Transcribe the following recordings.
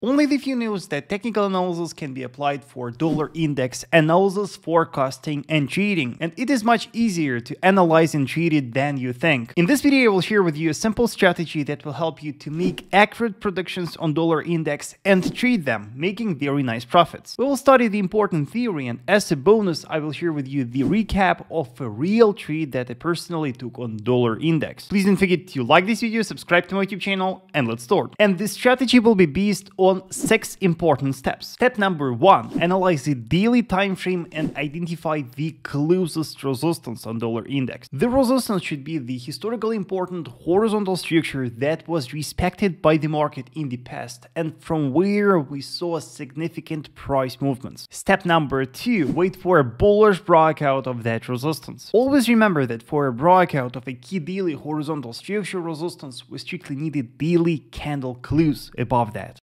Only the few news that technical analysis can be applied for dollar index analysis, forecasting and trading, and it is much easier to analyze and trade it than you think. In this video I will share with you a simple strategy that will help you to make accurate predictions on dollar index and trade them, making very nice profits. We will study the important theory, and as a bonus I will share with you the recap of a real trade that I personally took on dollar index. Please don't forget to like this video, subscribe to my YouTube channel, and let's start. And this strategy will be based on 6 important steps. Step number 1. Analyze the daily time frame and identify the closest resistance on dollar index. The resistance should be the historically important horizontal structure that was respected by the market in the past and from where we saw significant price movements. Step number 2. Wait for a bullish breakout of that resistance. Always remember that for a breakout of a key daily horizontal structure resistance, we strictly needed daily candle clues above that.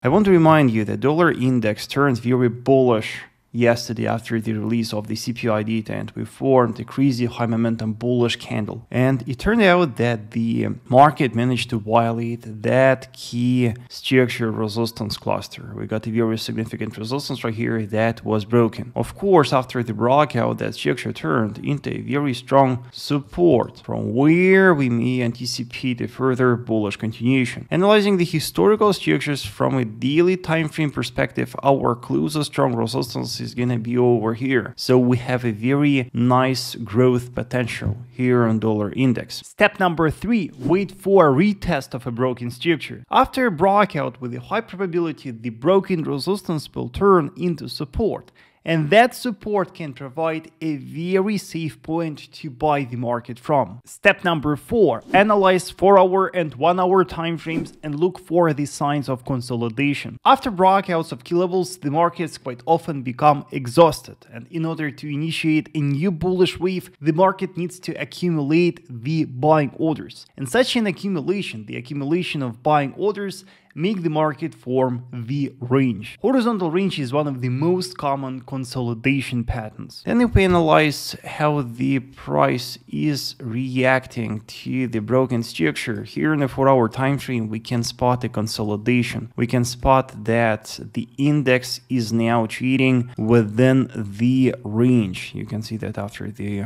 I want to remind you that dollar index turned very bullish yesterday after the release of the CPI data, and we formed a crazy high momentum bullish candle. And it turned out that the market managed to violate that key structure resistance cluster. We got a very significant resistance right here that was broken. Of course, after the breakout, that structure turned into a very strong support from where we may anticipate a further bullish continuation. Analyzing the historical structures from a daily time frame perspective, our closest strong resistance is gonna be over here, so we have a very nice growth potential here on dollar index. Step number 3. Wait for a retest of a broken structure. After a breakout, with a high probability the broken resistance will turn into support, and that support can provide a very safe point to buy the market from. Step number 4. Analyze 4-hour and 1-hour time frames and look for the signs of consolidation. After breakouts of key levels, the markets quite often become exhausted, and in order to initiate a new bullish wave, the market needs to accumulate the buying orders. And such an accumulation, the accumulation of buying orders, make the market form the range. Horizontal range is one of the most common consolidation patterns. Then if we analyze how the price is reacting to the broken structure, here in the 4-hour time frame we can spot a consolidation. We can spot that the index is now trading within the range. You can see that after the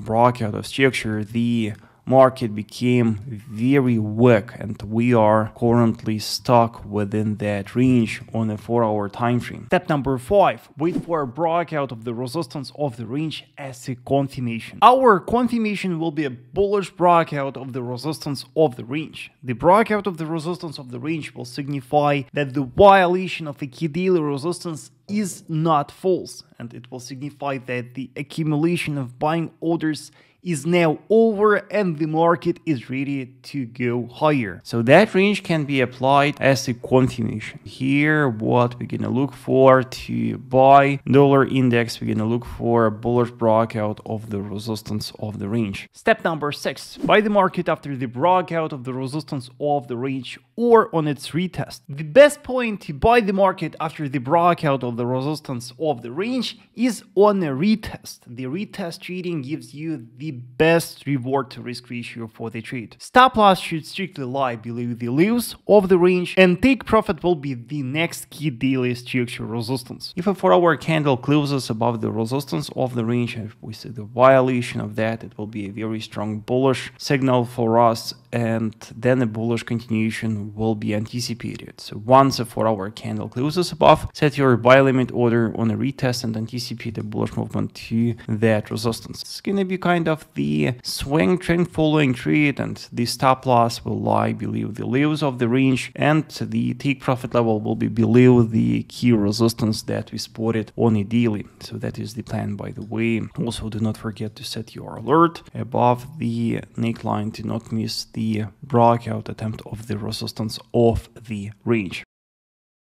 breakout of structure, the market became very weak, and we are currently stuck within that range on a 4-hour time frame. Step number 5. Wait for a breakout of the resistance of the range as a confirmation. Our confirmation will be a bullish breakout of the resistance of the range. The breakout of the resistance of the range will signify that the violation of a key daily resistance is not false, and it will signify that the accumulation of buying orders is now over and the market is ready to go higher. So that range can be applied as a confirmation. Here what we're gonna look for to buy dollar index, we're gonna look for a bullish breakout of the resistance of the range. Step number 6. Buy the market after the breakout of the resistance of the range or on its retest. The best point to buy the market after the breakout of the resistance of the range is on a retest. The retest trading gives you the best reward to risk ratio for the trade. Stop loss should strictly lie below the lows of the range, and take profit will be the next key daily structure resistance. If a 4-hour candle closes above the resistance of the range and we see the violation of that, it will be a very strong bullish signal for us, and then a bullish continuation will be anticipated. So once a 4-hour candle closes above, set your buy limit order on a retest and anticipate a bullish movement to that resistance. It's gonna be kind of the swing trend following trade, and the stop loss will lie below the lows of the range, and the take profit level will be below the key resistance that we spotted on a daily. So that is the plan, by the way. Also, do not forget to set your alert above the neckline to not miss the breakout attempt of the resistance of the range.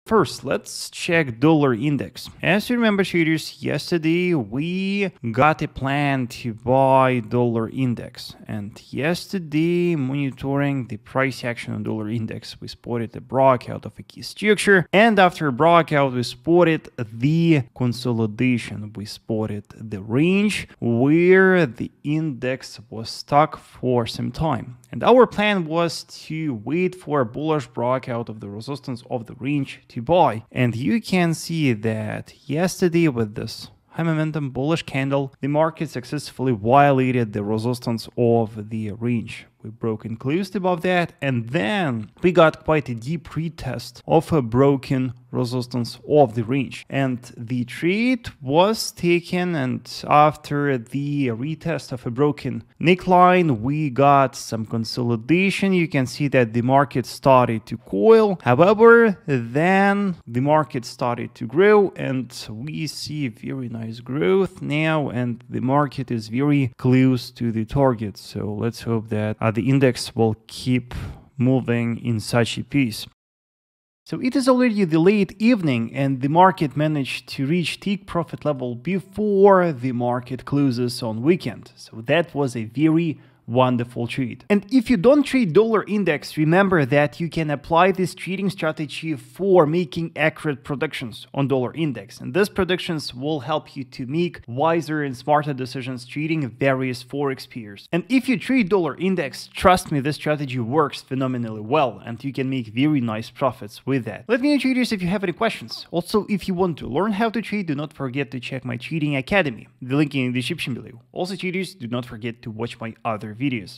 First, let's check dollar index. As you remember, traders, yesterday we got a plan to buy dollar index, and yesterday monitoring the price action on dollar index, we spotted a breakout of a key structure, and after a breakout we spotted the consolidation, we spotted the range where the index was stuck for some time, and our plan was to wait for a bullish breakout of the resistance of the range to buy. And you can see that yesterday with this high momentum bullish candle, the market successfully violated the resistance of the range. We broken closed above that, and then we got quite a deep retest of a broken resistance of the range, and the trade was taken. And after the retest of a broken neckline, we got some consolidation. You can see that the market started to coil, however then the market started to grow, and we see very nice growth now, and the market is very close to the target. So let's hope that the index will keep moving in such a pace. So it is already the late evening, and the market managed to reach take profit level before the market closes on weekend. So that was a very wonderful trade. And if you don't trade dollar index, remember that you can apply this trading strategy for making accurate predictions on dollar index, and these predictions will help you to make wiser and smarter decisions trading various forex pairs. And if you trade dollar index, trust me, this strategy works phenomenally well, and you can make very nice profits with that. Let me know, traders, if you have any questions. Also, if you want to learn how to trade, do not forget to check my trading academy, the link in the description below. Also, traders, do not forget to watch my other videos.